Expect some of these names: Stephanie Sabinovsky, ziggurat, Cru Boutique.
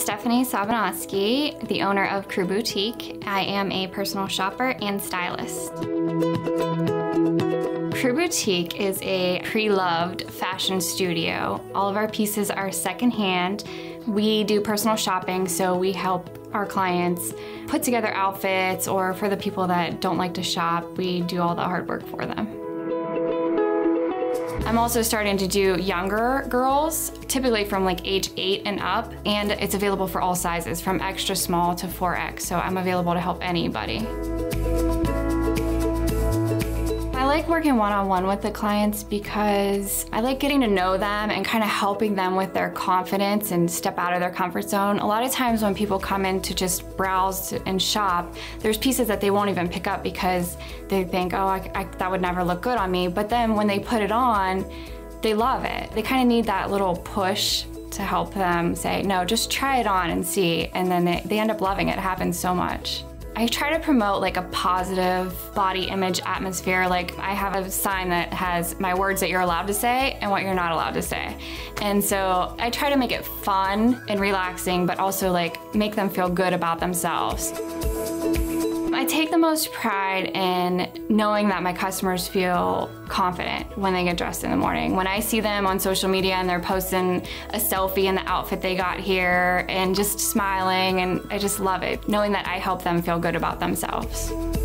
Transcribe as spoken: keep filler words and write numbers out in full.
Stephanie Sabinovsky, the owner of Cru Boutique. I am a personal shopper and stylist. Cru Boutique is a pre-loved fashion studio. All of our pieces are secondhand. We do personal shopping, so we help our clients put together outfits, or for the people that don't like to shop, we do all the hard work for them. I'm also starting to do younger girls, typically from like age eight and up, and it's available for all sizes, from extra small to four X, so I'm available to help anybody. I like working one-on-one with the clients because I like getting to know them and kind of helping them with their confidence and step out of their comfort zone. A lot of times when people come in to just browse and shop, there's pieces that they won't even pick up because they think, oh, I, I, that would never look good on me. But then when they put it on, they love it. They kind of need that little push to help them say, no, just try it on and see. And then they, they end up loving it. It happens so much. I try to promote like a positive body image atmosphere. Like, I have a sign that has my words that you're allowed to say and what you're not allowed to say. And so I try to make it fun and relaxing, but also like make them feel good about themselves. I take the most pride in knowing that my customers feel confident when they get dressed in the morning. When I see them on social media and they're posting a selfie in the outfit they got here and just smiling, and I just love it, knowing that I help them feel good about themselves.